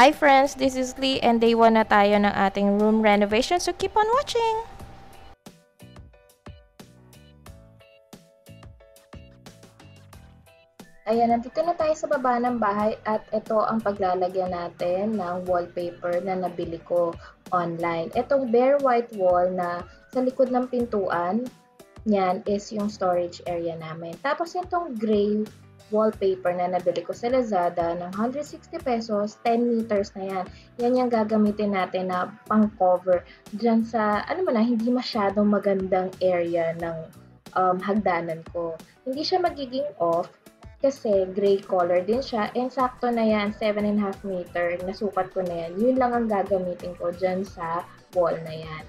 Hi friends, this is Lee and day 1 na tayo ng ating room renovation, so keep on watching! Ayan, nandito na tayo sa baba ng bahay at ito ang paglalagyan natin ng wallpaper na nabili ko online. Itong bare white wall na sa likod ng pintuan, yan is yung storage area namin. Tapos itong gray wallpaper na nabili ko sa Lazada ng 160 pesos, 10 meters na yan. Yan yung gagamitin natin na pang-cover dyan sa, ano man na, hindi masyadong magandang area ng hagdanan ko. Hindi siya magiging off kasi gray color din siya and sakto na yan, 7.5 meter, nasukat ko na yan. Yun lang ang gagamitin ko dyan sa wall na yan.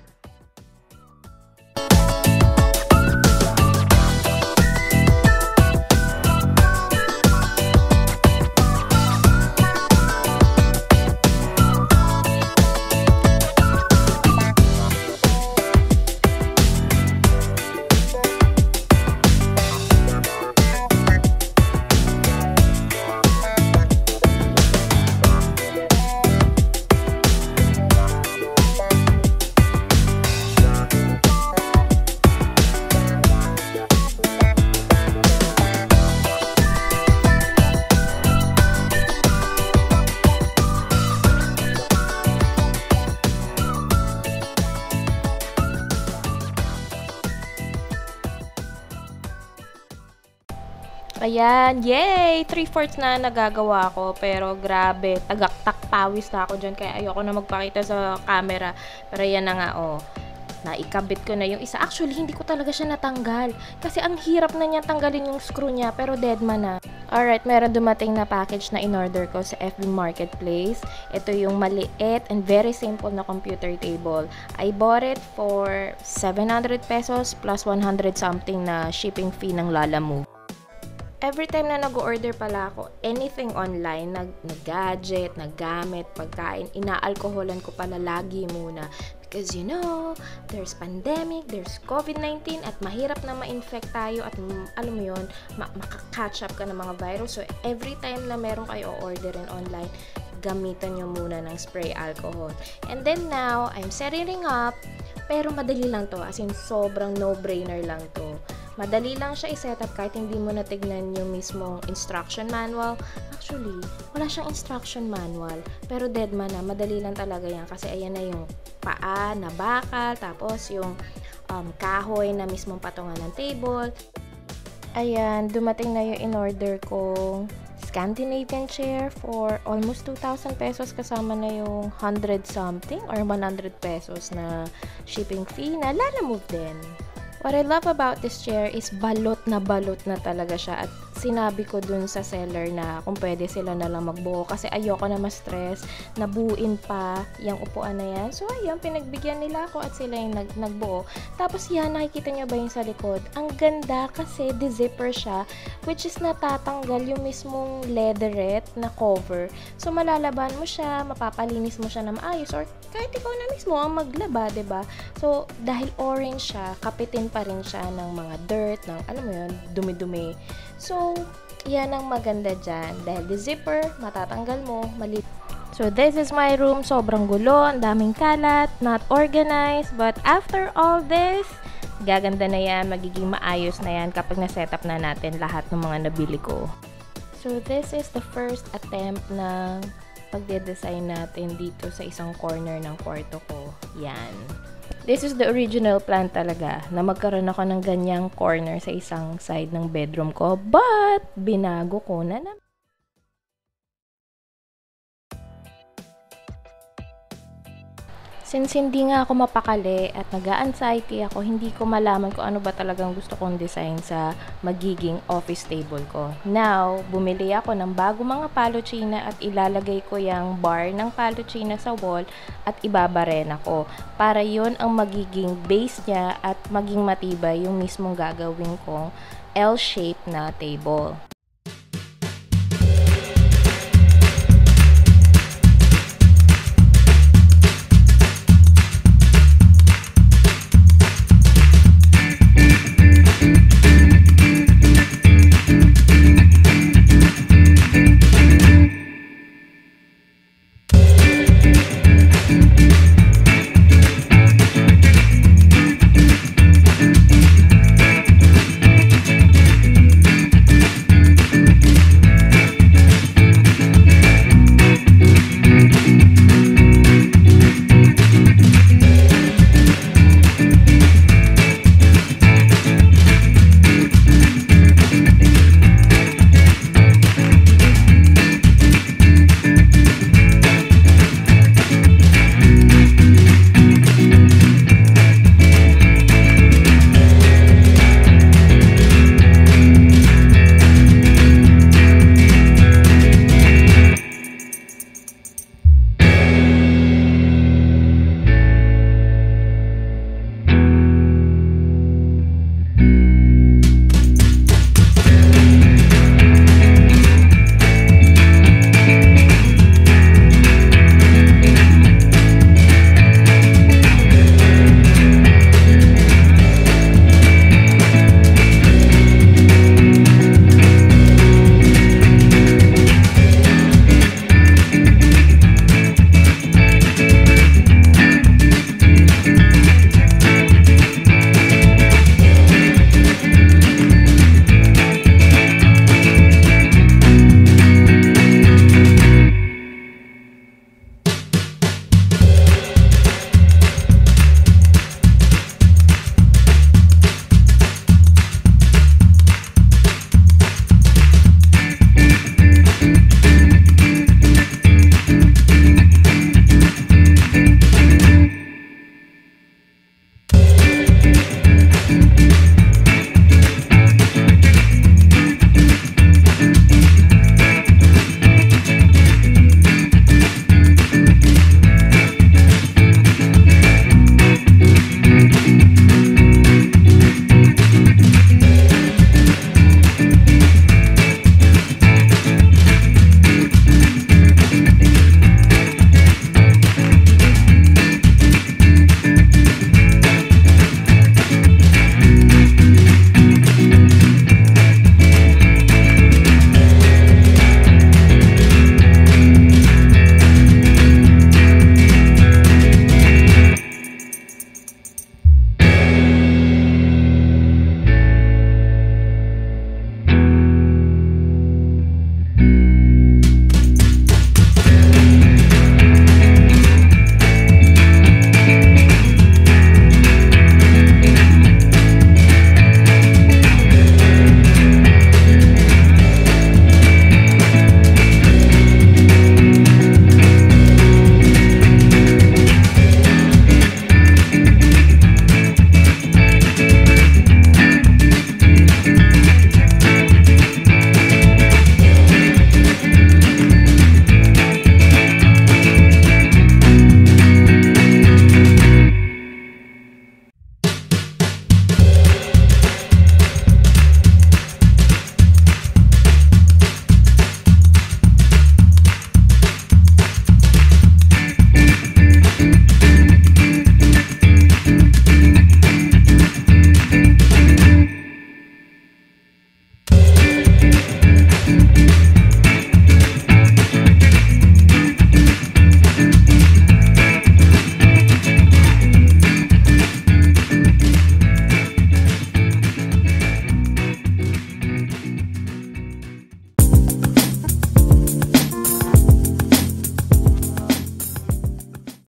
Ayan, yay! 3/4 na nagagawa ko, pero grabe, tagaktak-pawis na ako dyan, kaya ayoko na magpakita sa camera. Pero yan na nga, oh, naikabit ko na yung isa. Actually, hindi ko talaga siya natanggal, kasi ang hirap na niya tanggalin yung screw niya, pero dead man na. Alright, meron dumating na package na in-order ko sa FB Marketplace. Ito yung maliit and very simple na computer table. I bought it for 700 pesos plus 100 something na shipping fee ng Lalamove. Every time na nag-order pala ako, anything online, nag-gadget, nag-gamit, pagkain, inaalkoholan ko pala lagi muna. Because you know, there's pandemic, there's COVID-19, at mahirap na ma-infect tayo at alam mo yun, makakatch up ka ng mga virus. So every time na meron kayo o-orderin online, gamitan nyo muna ng spray alcohol. And then now, I'm setting up, pero madali lang to, as in sobrang no-brainer lang to. Madali lang siya i-set up kahit hindi mo natignan yung mismong instruction manual. Actually, wala siyang instruction manual. Pero deadman na, madali lang talaga yan. Kasi ayan na yung paa na bakal, tapos yung kahoy na mismong patungan ng table. Ayan, dumating na yung in-order kong Scandinavian chair for almost 2,000 pesos kasama na yung 100 something or 100 pesos na shipping fee na Lalamove din. What I love about this chair is balot na talaga siya at sinabi ko dun sa seller na kung pwede sila na lang magbuo kasi ayoko na ma-stress, nabuuin pa yung upuan na yan. So ayun, pinagbigyan nila ako at sila yung nagbuo. Tapos yan, nakikita nyo ba yung sa likod? Ang ganda kasi de-zipper siya which is natatanggal yung mismong leatherette na cover. So malalaban mo siya, mapapalinis mo siya na maayos or kahit ikaw na mismo ang maglaba, diba? So dahil orange siya, kapitin pa rin siya ng mga dirt, ng alam mo yun, dumi-dumi. So, yan ang maganda dyan. Dahil the zipper, matatanggal mo, mali. So, this is my room. Sobrang gulo, ang daming kalat, not organized. But after all this, gaganda na yan, magiging maayos na yan kapag na-set up na natin lahat ng mga nabili ko. So, this is the first attempt ng pagde-design natin dito sa isang corner ng kwarto ko. Yan. This is the original plan talaga na magkaroon ako ng ganyang corner sa isang side ng bedroom ko, but binago ko na naman. Since hindi nga ako mapakali at nag-a-anxiety ako, hindi ko malaman kung ano ba talagang gusto kong design sa magiging office table ko. Now, bumili ako ng bago mga palochina at ilalagay ko yung bar ng palochina sa wall at ibabaren ako. Para yon ang magiging base niya at maging matibay yung mismong gagawin kong L-shape na table.